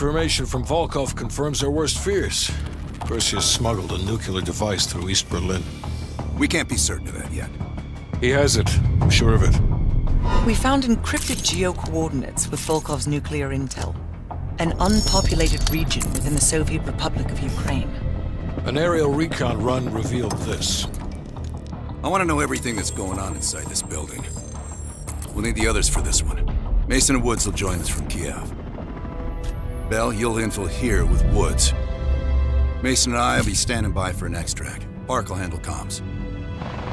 information from Volkov confirms our worst fears. Perseus smuggled a nuclear device through East Berlin. We can't be certain of that yet. He has it. I'm sure of it. We found encrypted geo-coordinates with Volkov's nuclear intel. An unpopulated region within the Soviet Republic of Ukraine. An aerial recon run revealed this. I want to know everything that's going on inside this building. We'll need the others for this one. Mason and Woods will join us from Kiev. Bell, you'll infill here with Woods. Mason and I will be standing by for an extract. Park will handle comms.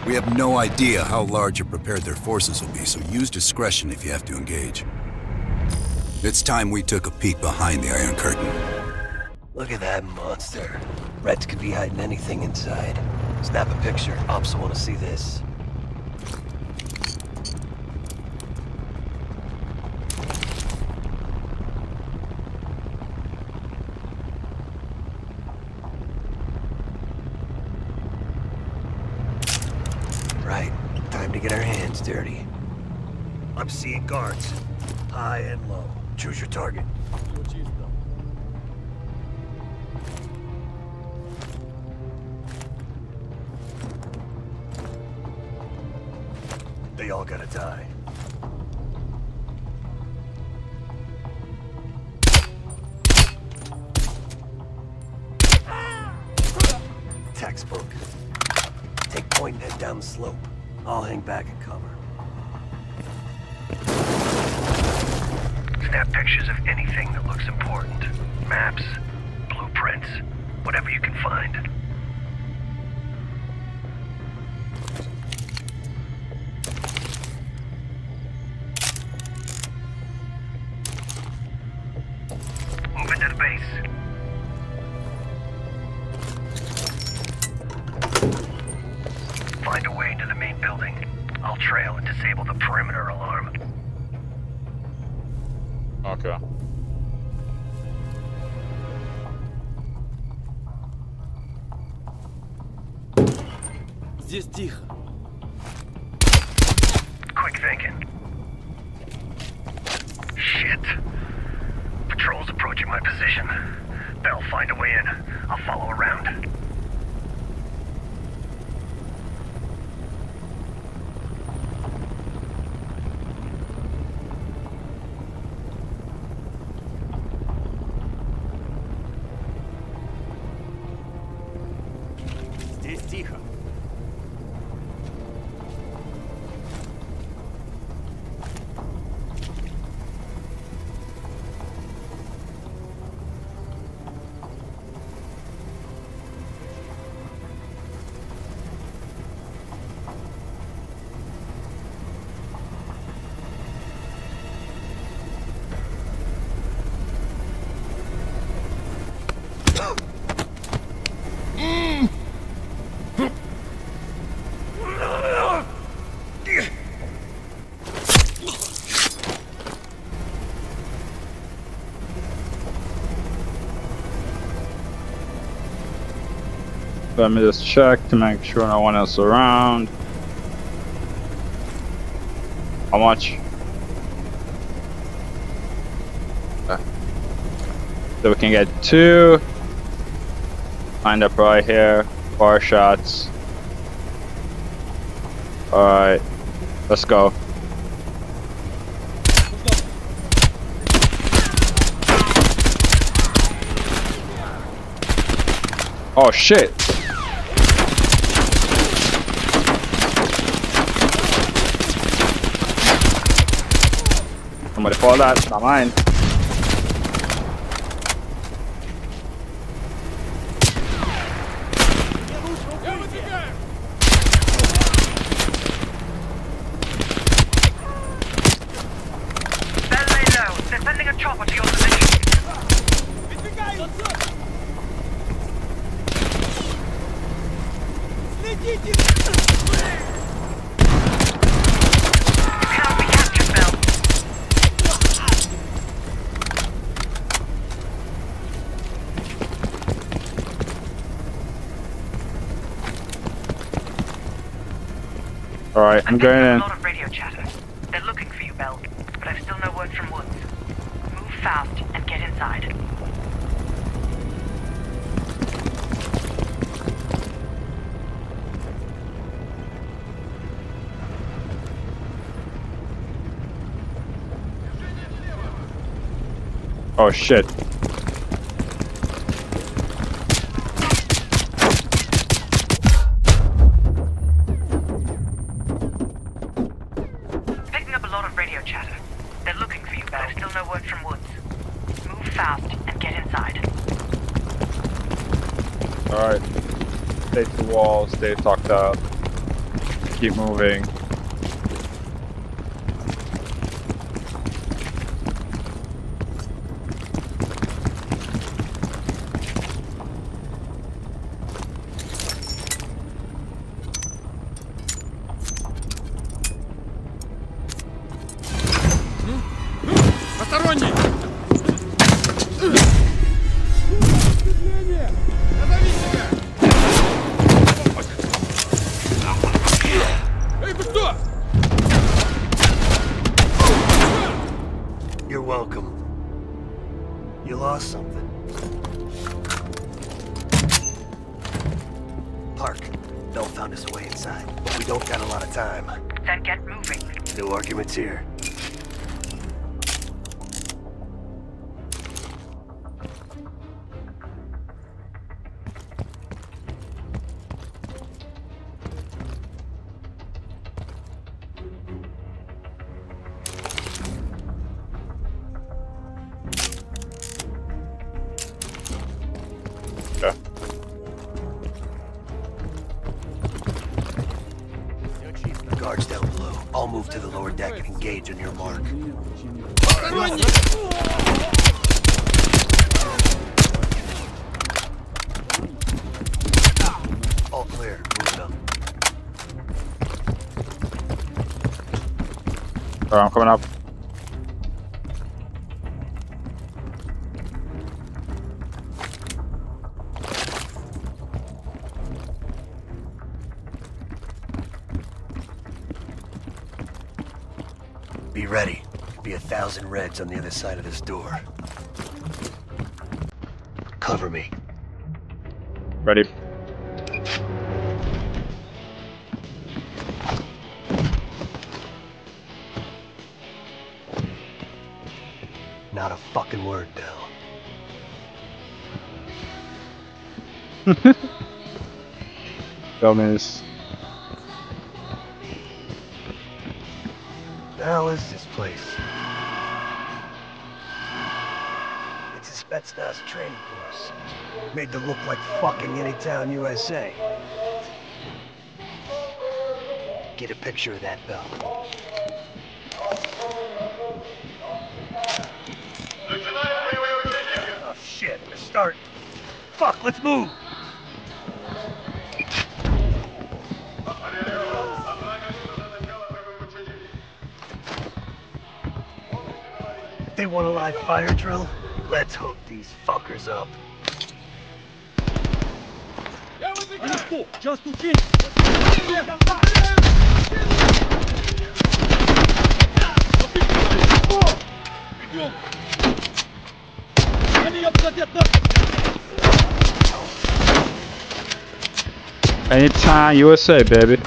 We have no idea how large or prepared their forces will be, so use discretion if you have to engage. It's time we took a peek behind the Iron Curtain. Look at that monster. Rhett could be hiding anything inside. Snap a picture. Ops will want to see this. Dirty. I'm seeing guards, high and low. Choose your target. They all gotta die. Textbook. Take point and head down the slope. I'll hang back and cover. Snap pictures of anything that looks important. Maps, blueprints, whatever you can find. Quick thinking. Shit. Patrols approaching my position. Bell, find a way in. I'll follow around. Let me just check to make sure no one else is around. How much? Okay. So we can get two. Lined up right here. Bar shots. Alright. Let's go. Oh shit! Somebody fall that, not mine. They're sending a chopper to your position. All right, I'm going in. A lot of radio chatter. They're looking for you, Bell, but I've still no word from Woods. Move fast and get inside. Oh shit. Stay tucked up. Keep moving. On your mark. All clear. Move up. All right, I'm coming up. And reds on the other side of this door. Cover me. Ready. Not a fucking word, Del. Dumbass. The hell is this place? That's training course. Made to look like fucking Anytown, USA. Get a picture of that, Bell. Oh shit, let's start. Fuck, let's move! They want a live fire drill? Let's hook these fuckers up. Just in. Anytime USA, baby.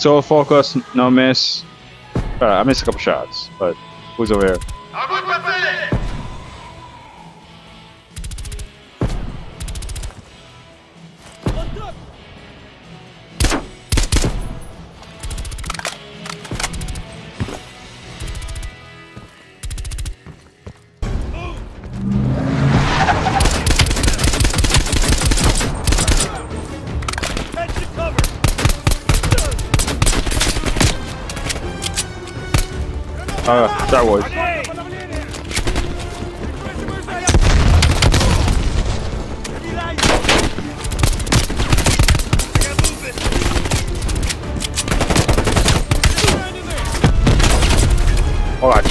So focus, no miss. I missed a couple shots, but who's over here? That was. All right.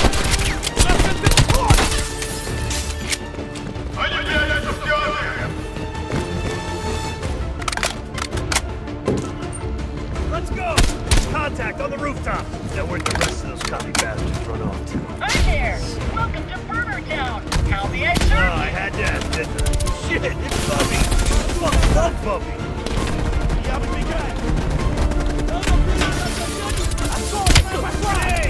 Let's go. Contact on the rooftop. Now where'd the rest of those copy bastards run off to? Hi there. Welcome to Burger Town. How the extra? Oh, I had to ask, didn't I? Shit, it's Bobby. Fuck, love Bobby. Yeah, but we got it. I'm going for there.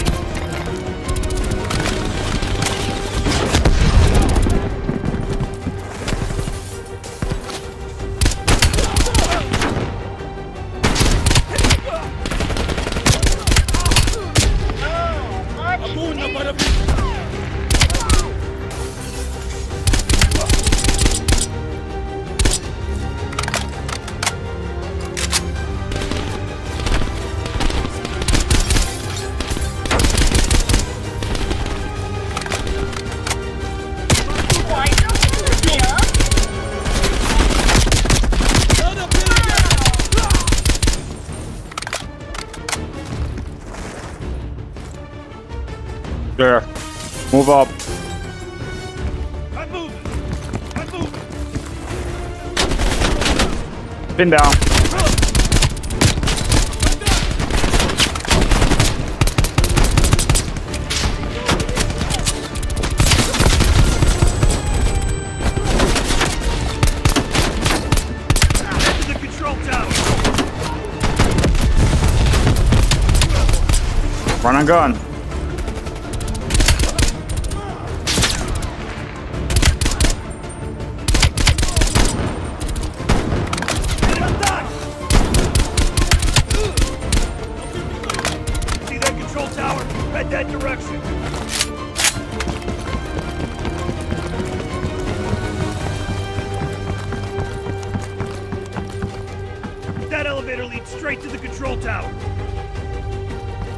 Move up. I'm moving. I'm moving. Pin down. Run and gun.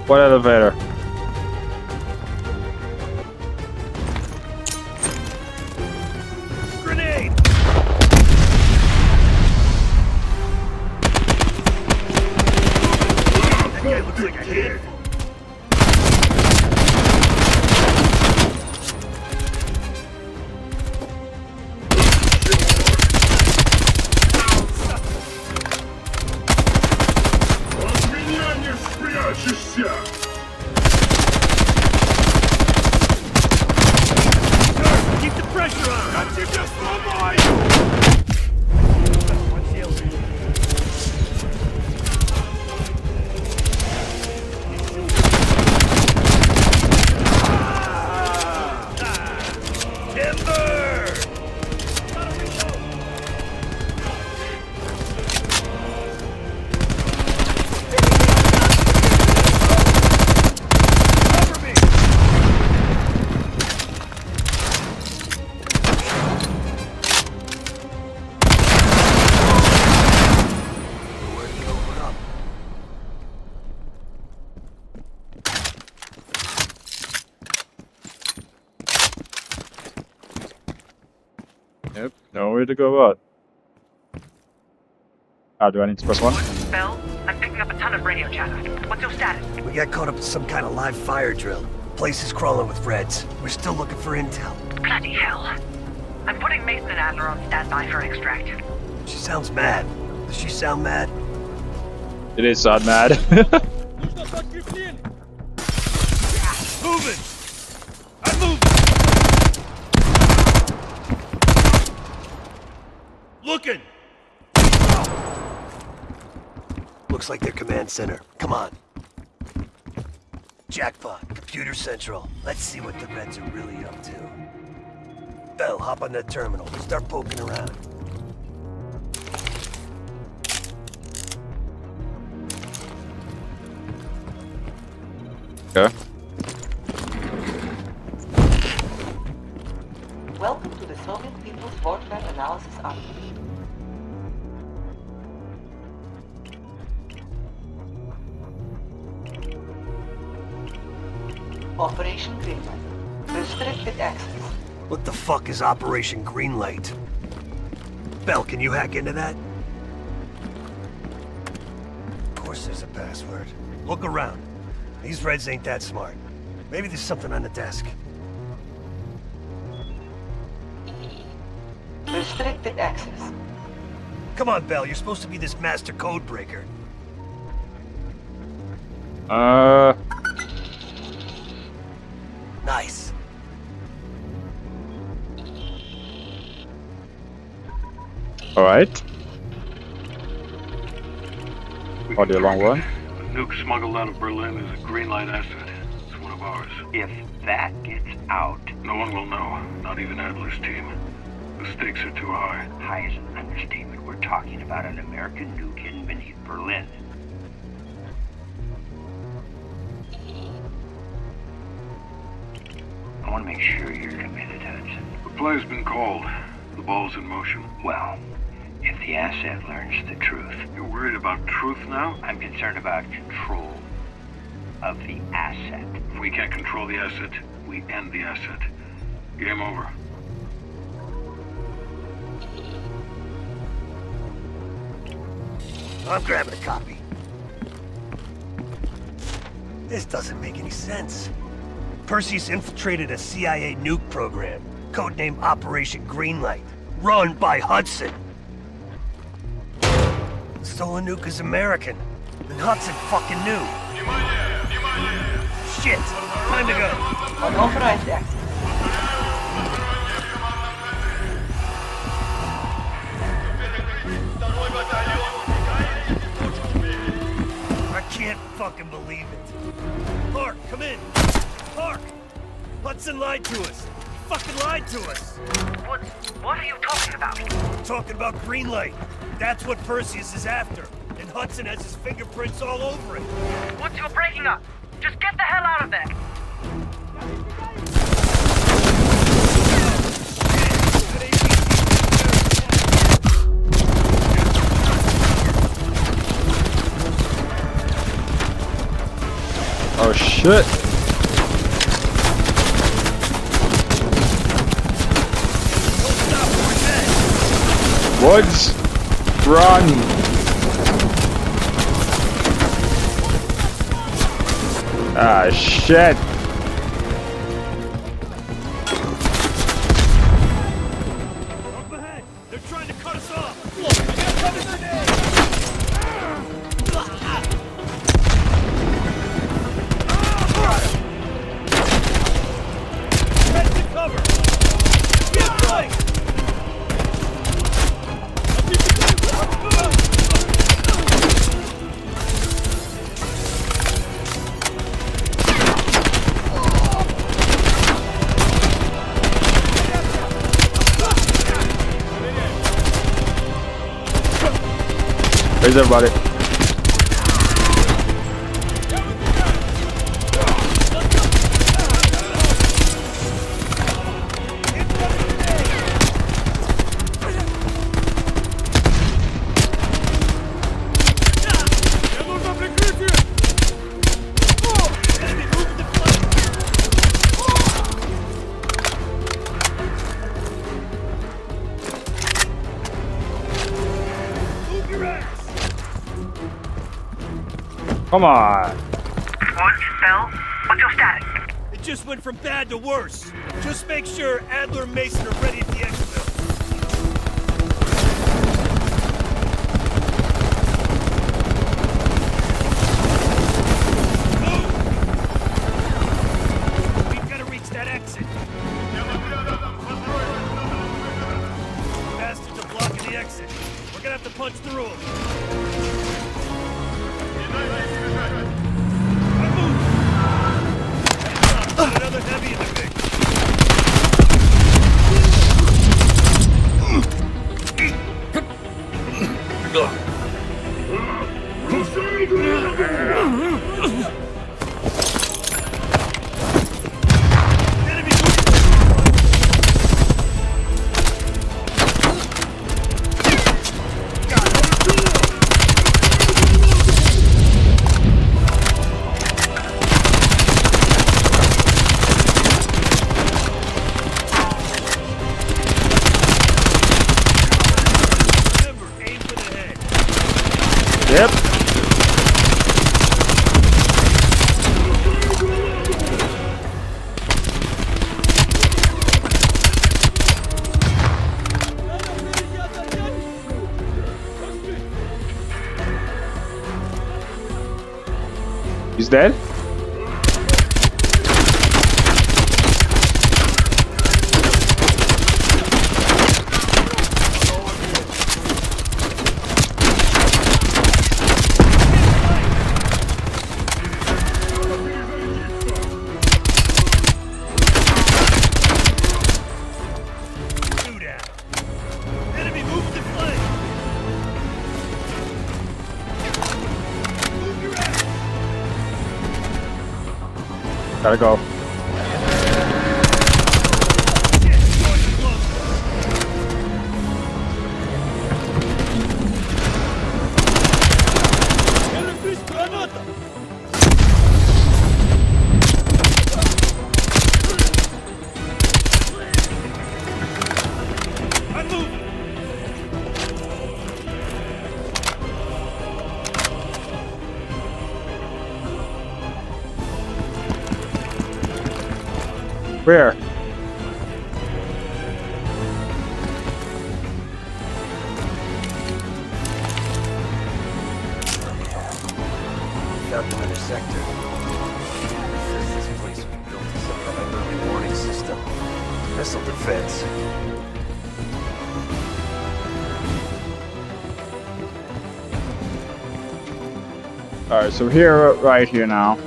What elevator? Grenade! That guy looks like a kid. To go out. Do I need to press one? Bell, I'm picking up a ton of radio chatter. What's your status? We got caught up in some kind of live fire drill. Place is crawling with Reds. We're still looking for intel. Bloody hell. I'm putting Mason and Adler on standby for extract. She sounds mad. Does she sound mad? It is sad mad. Moving! I'm moving! Looking! Looks like their command center. Come on. Jackpot, computer central. Let's see what the Reds are really up to. Bell, hop on that terminal. Start poking around. Okay. Welcome to the Soviet People's War Threat Analysis Archive. Operation Greenlight. Restricted access. What the fuck is Operation Greenlight? Bell, can you hack into that? Of course there's a password. Look around. These Reds ain't that smart. Maybe there's something on the desk. Restricted access. Come on, Bell. You're supposed to be this master code breaker. Nice. All right. Probably a long one. The nuke smuggled out of Berlin is a green light asset. It's one of ours. If that gets out, no one will know. Not even Adler's team. The stakes are too high. High is an understatement. We're talking about an American nuke hidden beneath Berlin. I want to make sure you're committed, Hudson. The play's been called. The ball's in motion. Well, if the asset learns the truth... You're worried about truth now? I'm concerned about control of the asset. If we can't control the asset, we end the asset. Game over. I'm grabbing a copy. This doesn't make any sense. Perseus infiltrated a CIA nuke program, codenamed Operation Greenlight, run by Hudson. The stolen nuke is American, and Hudson fucking knew. Shit, time to go. Unauthorized access. I can't fucking believe it. Park, come in. Park! Hudson lied to us. He fucking lied to us. What are you talking about? I'm talking about Greenlight. That's what Perseus is after. And Hudson has his fingerprints all over it. Woods, you're breaking up. Just get the hell out of there. Oh shit! Woods, run! Ah shit! Up ahead! They're trying to cut us off! Look, I got cover for days! Where's everybody? Come on. What, Bell? What's your status? It just went from bad to worse. Just make sure Adler and Mason are ready at the exit. We've got to reach that exit. Bastards are blocking the exit. We're gonna have to punch through them. Another heavy in the mix. Yep. He's dead? Gotta go. Where? Down to another sector. This place was built to survive early warning system. Missile defense. Alright, so here, right here now.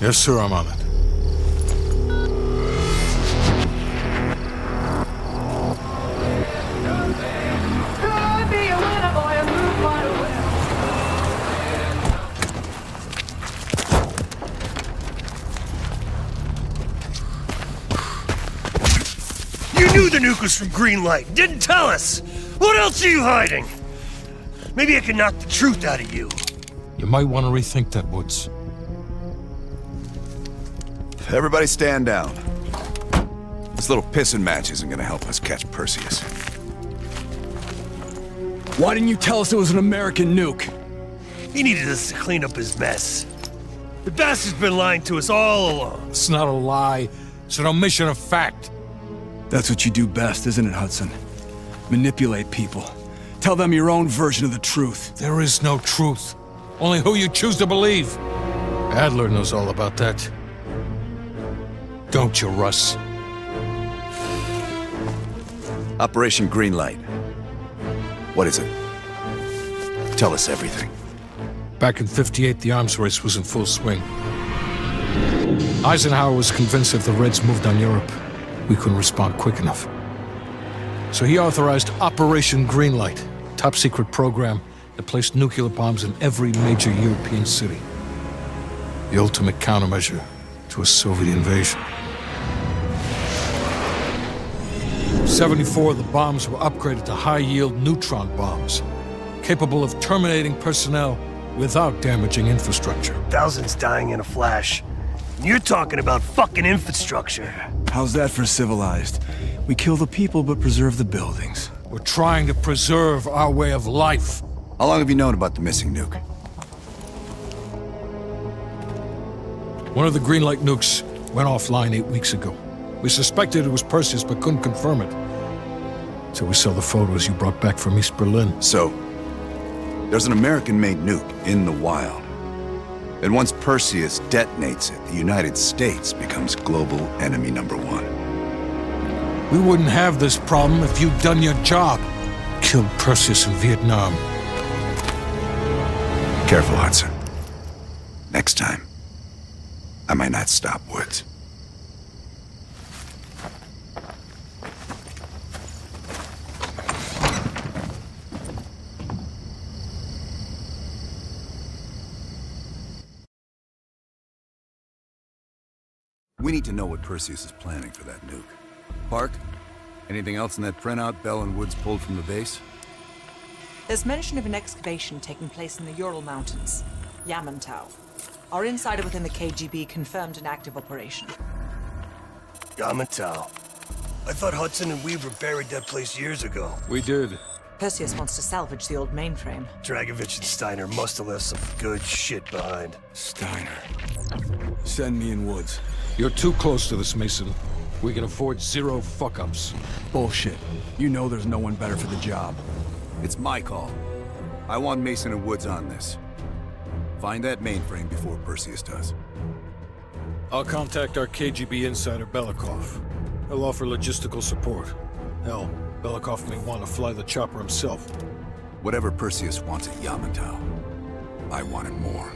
Yes, sir, I'm on it. You knew the nuke was from Greenlight, didn't tell us! What else are you hiding? Maybe I can knock the truth out of you. You might want to rethink that, Woods. Everybody stand down. This little pissing match isn't gonna help us catch Perseus. Why didn't you tell us it was an American nuke? He needed us to clean up his mess. The bastard's been lying to us all along. It's not a lie. It's an omission of fact. That's what you do best, isn't it, Hudson? Manipulate people. Tell them your own version of the truth. There is no truth. Only who you choose to believe. Adler knows all about that. Don't you, Russ? Operation Greenlight. What is it? Tell us everything. Back in '58, the arms race was in full swing. Eisenhower was convinced if the Reds moved on Europe, we couldn't respond quick enough. So he authorized Operation Greenlight, a top-secret program that placed nuclear bombs in every major European city. The ultimate countermeasure to a Soviet invasion. 74 of the bombs were upgraded to high-yield neutron bombs, capable of terminating personnel without damaging infrastructure. Thousands dying in a flash. You're talking about fucking infrastructure. How's that for civilized? We kill the people but preserve the buildings. We're trying to preserve our way of life. How long have you known about the missing nuke? One of the Greenlight nukes went offline 8 weeks ago. We suspected it was Perseus, but couldn't confirm it. So we saw the photos you brought back from East Berlin. So, there's an American-made nuke in the wild. And once Perseus detonates it, the United States becomes global enemy #1. We wouldn't have this problem if you'd done your job. Killed Perseus in Vietnam. Careful, Hudson. Next time, I might not stop Woods. We need to know what Perseus is planning for that nuke. Park, anything else in that printout Bell and Woods pulled from the base? There's mention of an excavation taking place in the Ural Mountains. Yamantau. Our insider within the KGB confirmed an active operation. Yamantau. I thought Hudson and Weaver buried that place years ago. We did. Perseus wants to salvage the old mainframe. Dragovich and Steiner must have left some good shit behind. Steiner. Send me in Woods. You're too close to this, Mason. We can afford 0 fuck-ups. Bullshit. You know there's no one better for the job. It's my call. I want Mason and Woods on this. Find that mainframe before Perseus does. I'll contact our KGB insider, Belikov. He'll offer logistical support. Hell, Belikov may want to fly the chopper himself. Whatever Perseus wants at Yamantau, I want it more.